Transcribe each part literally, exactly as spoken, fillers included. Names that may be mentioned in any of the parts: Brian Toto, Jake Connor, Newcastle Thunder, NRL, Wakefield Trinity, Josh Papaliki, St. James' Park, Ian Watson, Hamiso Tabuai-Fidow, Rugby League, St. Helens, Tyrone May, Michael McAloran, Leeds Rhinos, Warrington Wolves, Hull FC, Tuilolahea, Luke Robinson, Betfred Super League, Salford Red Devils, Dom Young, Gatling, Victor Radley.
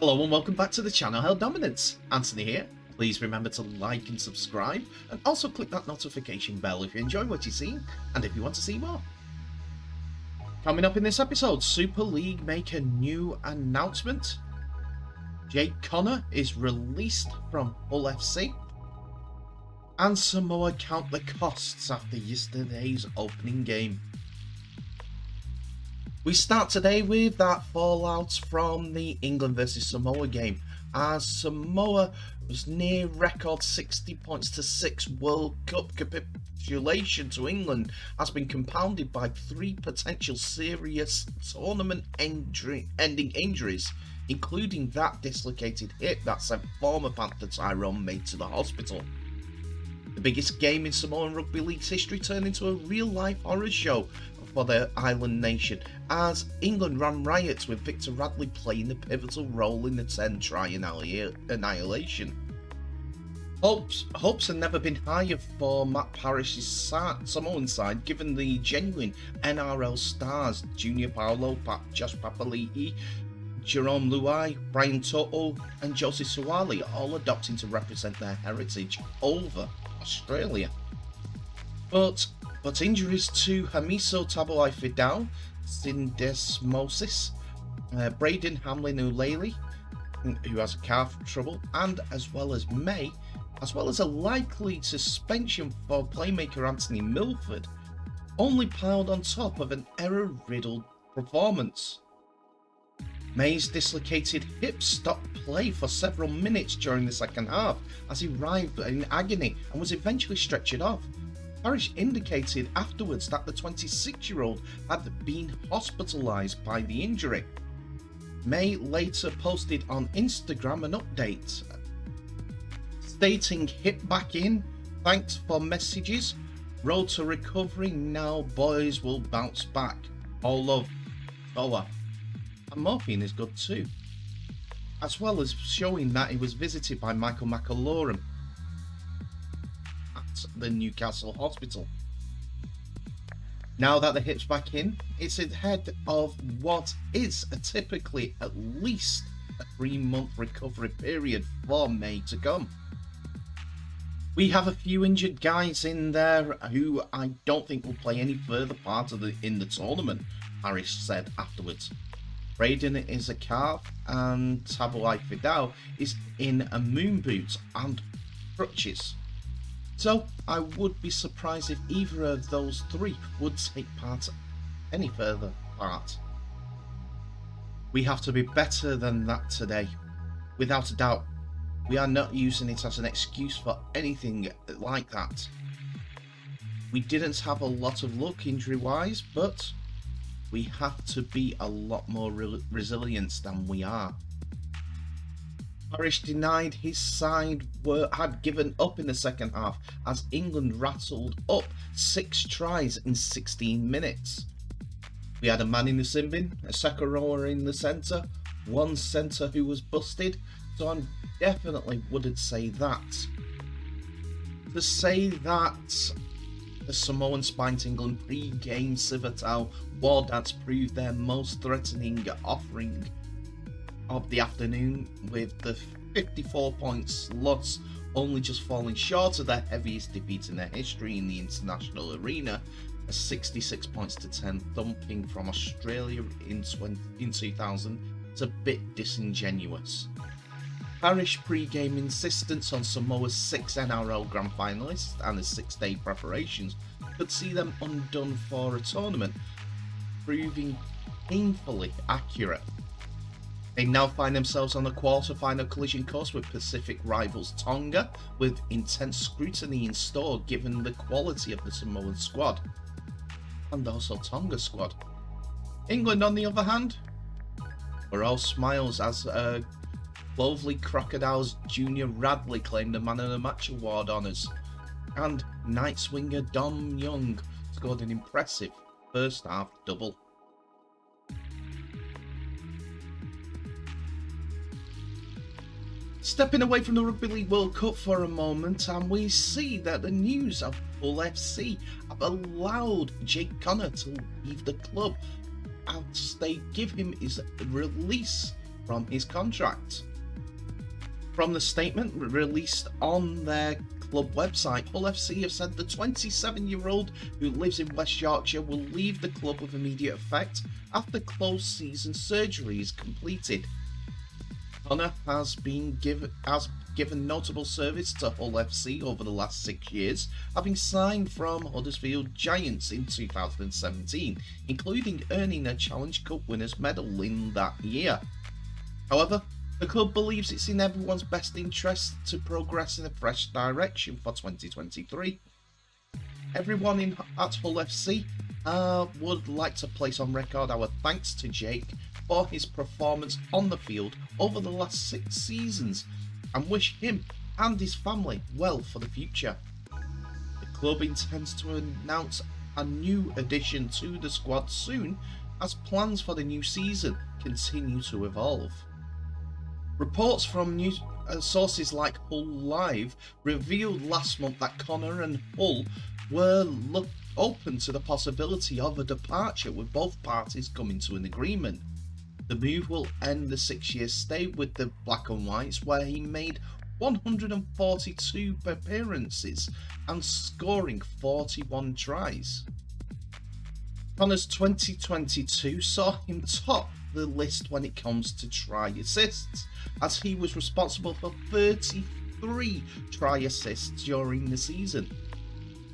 Hello and welcome back to the channel Hell Dominance. Anthony here. Please remember to like and subscribe and also click that notification bell if you enjoy what you see and if you want to see more. Coming up in this episode, Super League make a new announcement. Jake Connor is released from Hull F C. And Samoa count the costs after yesterday's opening game. We start today with that fallout from the England versus Samoa game, as Samoa was near record sixty points to six World Cup capitulation to England has been compounded by three potential serious tournament injury, ending injuries, including that dislocated hip that sent former Panther Tyrone May to the hospital. The biggest game in Samoan Rugby League's history turned into a real-life horror show for their island nation, as England ran riots with Victor Radley playing the pivotal role in the ten try annihilation. Hopes, hopes had never been higher for Matt Parish's Samoan side, given the genuine N R L stars Junior Paolo, pa Josh Papaliki, Jerome Luai, Brian Toto and Josie Suwali all adopting to represent their heritage over Australia. But But injuries to Hamiso Tabuai-Fidow, syndesmosis, uh, Braden Hamlin-Ulele, who has calf trouble, and as well as May, as well as a likely suspension for playmaker Anthony Milford, only piled on top of an error-riddled performance. May's dislocated hip stopped play for several minutes during the second half as he writhed in agony and was eventually stretchered off. Parish indicated afterwards that the twenty-six-year-old had been hospitalised by the injury. May later posted on Instagram an update stating, "Hip back in, thanks for messages, road to recovery now, boys will bounce back, all love, Oa." And morphine is good too. As well as showing that he was visited by Michael McAloran, the Newcastle hospital. Now that the hip's back in, it's ahead of what is a typically at least a three month recovery period for May to come. We have a few injured guys in there who I don't think will play any further part of the in the tournament, Parish said afterwards. Braden is a calf and Tabuai-Fidow is in a moon boot and crutches. So I would be surprised if either of those three would take part any further part. We have to be better than that today, without a doubt. We are not using it as an excuse for anything like that. We didn't have a lot of luck injury-wise, but we have to be a lot more re resilient than we are. Parish denied his side were, had given up in the second half as England rattled up six tries in sixteen minutes. We had a man in the sin bin, a Sekoroa in the centre, one centre who was busted, so I definitely wouldn't say that. To say that the Samoan spiked England pre-game Civitao war dance proved their most threatening offering of the afternoon, with the fifty-four points loss only just falling short of their heaviest defeat in their history in the international arena, a sixty-six points to ten thumping from Australia in two thousand. It's a bit disingenuous. Parish pre-game insistence on Samoa's six N R L grand finalists and the six-day preparations could see them undone for a tournament, proving painfully accurate. They now find themselves on the quarter-final collision course with Pacific rivals Tonga, with intense scrutiny in store given the quality of the Samoan squad, and also Tonga squad. England, on the other hand, were all smiles as uh, Clovelly Crocodiles Junior Radley claimed the Man of the Match award honours, and Knights winger Dom Young scored an impressive first-half double. Stepping away from the Rugby League World Cup for a moment, and we see that the news of Hull F C have allowed Jake Connor to leave the club as they give him his release from his contract. From the statement released on their club website, Hull F C have said the twenty-seven-year-old who lives in West Yorkshire will leave the club with immediate effect after close-season surgery is completed. Connor has been given has given notable service to Hull F C over the last six years, having signed from Huddersfield Giants in two thousand seventeen, including earning a Challenge Cup winners' medal in that year. However, the club believes it's in everyone's best interest to progress in a fresh direction for twenty twenty-three. Everyone in, at Hull F C uh, would like to place on record our thanks to Jake for his performance on the field over the last six seasons and wish him and his family well for the future. The club intends to announce a new addition to the squad soon as plans for the new season continue to evolve. Reports from news uh, sources like Hull Live revealed last month that Connor and Hull were open to the possibility of a departure, with both parties coming to an agreement. The move will end the six-year stay with the Black and Whites, where he made one hundred forty-two appearances and scoring forty-one tries. Connor's twenty twenty-two saw him top the list when it comes to try assists, as he was responsible for thirty-three try assists during the season.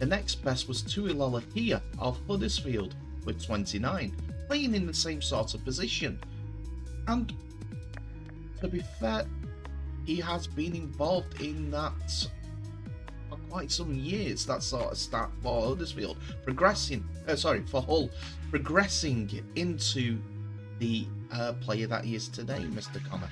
The next best was Tuilolahea of Huddersfield with twenty-nine, playing in the same sort of position. And to be fair, he has been involved in that for quite some years, that sort of stat for Huddersfield, progressing, uh, sorry, for Hull, progressing into the uh, player that he is today, Mister Connor.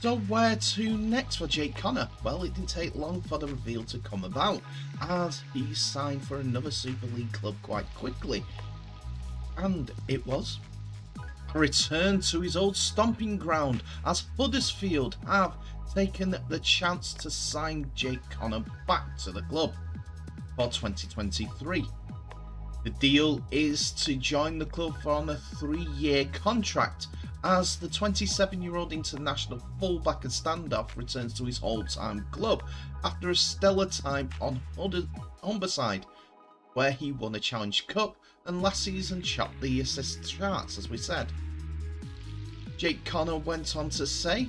So where to next for Jake Connor? Well, it didn't take long for the reveal to come about, as he signed for another Super League club quite quickly. And it was a return to his old stomping ground, as Huddersfield have taken the chance to sign Jake Connor back to the club for twenty twenty-three. The deal is to join the club for on a three-year contract, as the twenty-seven-year-old international fullback and standoff returns to his old-time club after a stellar time on Humberside, where he won a Challenge Cup and last season chopped the assist charts, as we said. Jake Connor went on to say,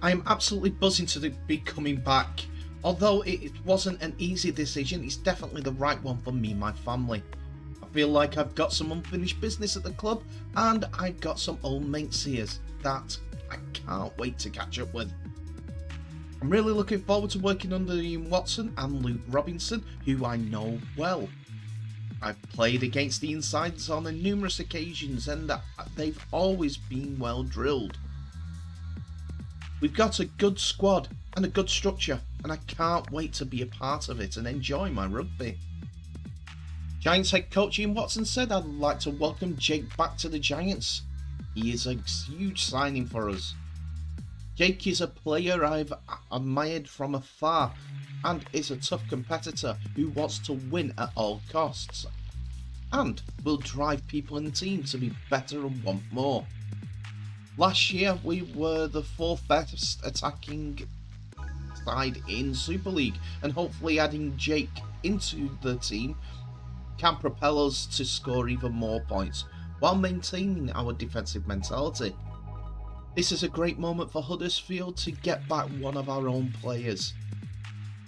"I am absolutely buzzing to be coming back. Although it wasn't an easy decision, it's definitely the right one for me and my family. I feel like I've got some unfinished business at the club, and I've got some old mates here that I can't wait to catch up with. I'm really looking forward to working under Ian Watson and Luke Robinson, who I know well. I've played against the insiders on numerous occasions, and they've always been well drilled. We've got a good squad and a good structure, and I can't wait to be a part of it and enjoy my rugby." Giants head coach Ian Watson said, "I'd like to welcome Jake back to the Giants. He is a huge signing for us. Jake is a player I've admired from afar and is a tough competitor who wants to win at all costs and will drive people in the team to be better and want more. Last year we were the fourth best attacking side in Super League, and hopefully adding Jake into the team can propel us to score even more points while maintaining our defensive mentality. This is a great moment for Huddersfield to get back one of our own players,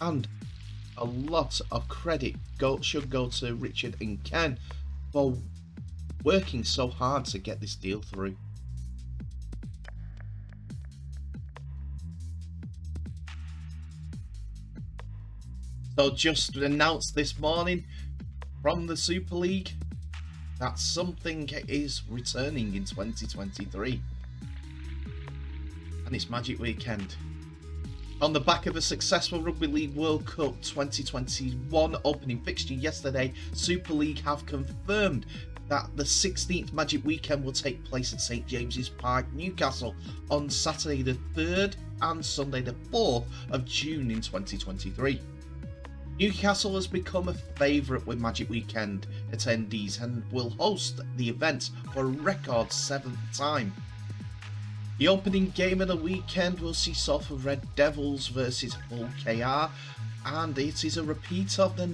and a lot of credit go, should go to Richard and Ken for working so hard to get this deal through." So just announced this morning from the Super League that something is returning in twenty twenty-three. And it's Magic Weekend. On the back of a successful Rugby League World Cup twenty twenty-one opening fixture yesterday, Super League have confirmed that the sixteenth Magic Weekend will take place at Saint James' Park, Newcastle, on Saturday the third and Sunday the fourth of June in twenty twenty-three. Newcastle has become a favourite with Magic Weekend attendees and will host the event for a record seventh time, The opening game of the weekend will see Salford Red Devils versus O K R, and it is a repeat of the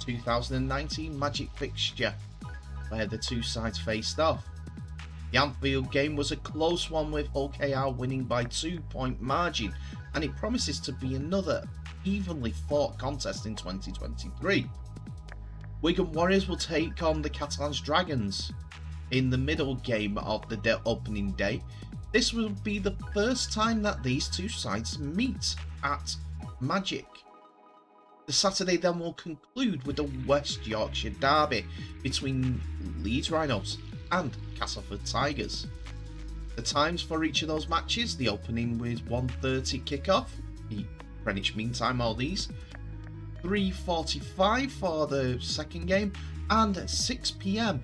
two thousand nineteen Magic fixture, where the two sides faced off. The Anfield game was a close one, with O K R winning by two-point margin, and it promises to be another evenly fought contest in twenty twenty-three. Wigan Warriors will take on the Catalans Dragons in the middle game of the opening day. This will be the first time that these two sides meet at Magic. The Saturday then will conclude with the West Yorkshire derby between Leeds Rhinos and Castleford Tigers. The times for each of those matches: the opening with one thirty kickoff, the Greenwich Mean Time, all these, three forty-five for the second game, and six p m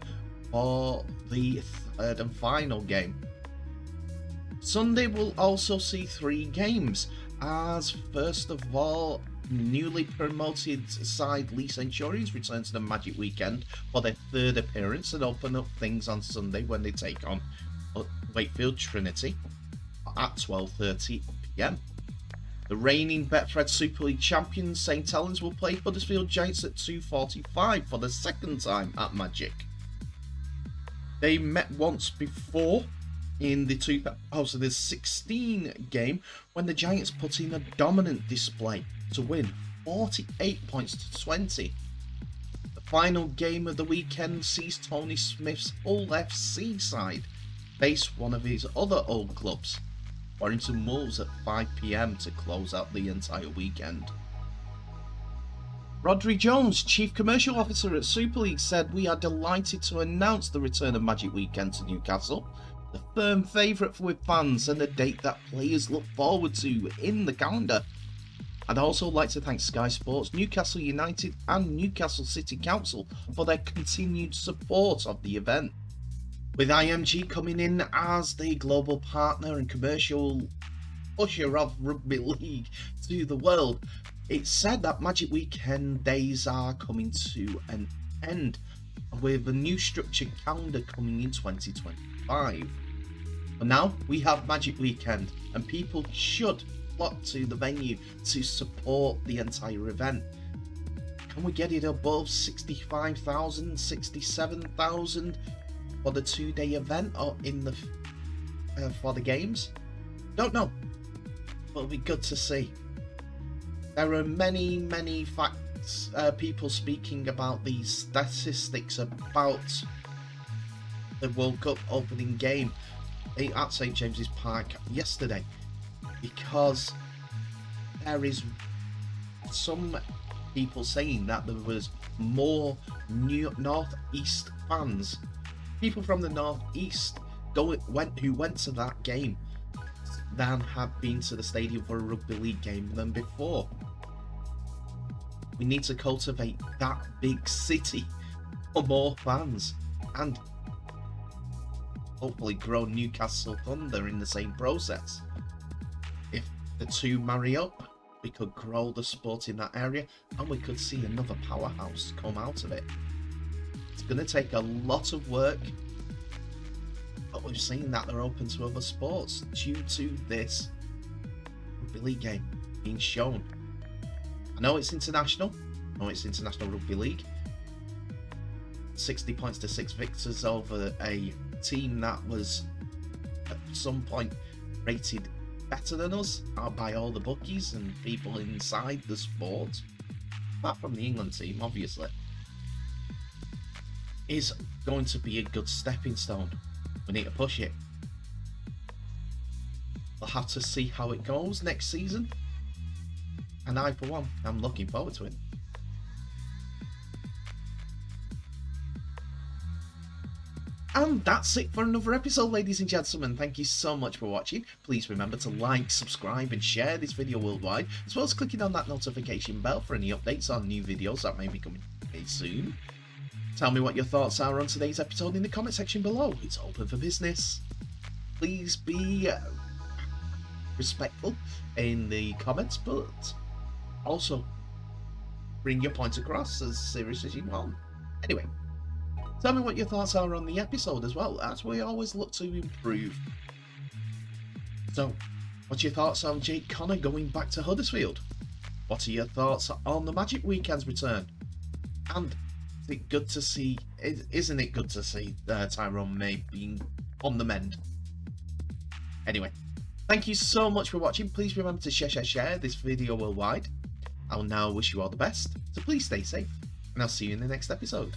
for the third and final game. Sunday will also see three games, as first of all, newly promoted side Leeds Centurions return to the Magic Weekend for their third appearance and open up things on Sunday when they take on Wakefield Trinity at twelve thirty p m. The reigning Betfred Super League champions Saint Helens will play Huddersfield Giants at two forty-five for the second time at Magic. They met once before in the two thousand sixteen game, when the Giants put in a dominant display to win forty-eight points to twenty. The final game of the weekend sees Tony Smith's Hull F C side face one of his other old clubs, Warrington Wolves, at five p m to close out the entire weekend. Rodri Jones, Chief Commercial Officer at Super League, said, "We are delighted to announce the return of Magic Weekend to Newcastle, the firm favourite with fans and the date that players look forward to in the calendar. I'd also like to thank Sky Sports, Newcastle United and Newcastle City Council for their continued support of the event." With I M G coming in as the global partner and commercial usher of rugby league to the world, it's said that Magic Weekend days are coming to an end, with a new structured calendar coming in twenty twenty-five. But now we have Magic Weekend, and people should flock to the venue to support the entire event. Can we get it above sixty-five thousand, sixty-seven thousand for the two-day event, or in the uh, for the games? Don't know, but it'll be good to see. There are many, many factors. Uh, people speaking about the statistics about the World Cup opening game at Saint James's Park yesterday, because there is some people saying that there was more new North East fans, people from the North East go, went, who went to that game than have been to the stadium for a rugby league game than before. We need to cultivate that big city for more fans, and hopefully grow Newcastle Thunder in the same process. If the two marry up, we could grow the sport in that area, and we could see another powerhouse come out of it. It's going to take a lot of work, but we've seen that they're open to other sports due to this rugby league game being shown. I know it's international, I know it's International Rugby League, sixty points to six victors over a team that was at some point rated better than us by all the bookies and people inside the sport, apart from the England team obviously, is going to be a good stepping stone. We need to push it. We'll have to see how it goes next season. And I, for one, am looking forward to it. And that's it for another episode, ladies and gentlemen. Thank you so much for watching. Please remember to like, subscribe and share this video worldwide, as well as clicking on that notification bell for any updates on new videos that may be coming very soon. Tell me what your thoughts are on today's episode in the comment section below. It's open for business. Please be Uh, respectful in the comments, but also bring your point across as serious as you want. Anyway, tell me what your thoughts are on the episode as well, as we always look to improve So, what's your thoughts on Jake Connor going back to Huddersfield? What are your thoughts on the Magic Weekend's return? And is it good to see, isn't it good to see uh, Tyrone May being on the mend? Anyway, thank you so much for watching. Please remember to share, share, share this video worldwide. I'll now wish you all the best, so please stay safe, and I'll see you in the next episode.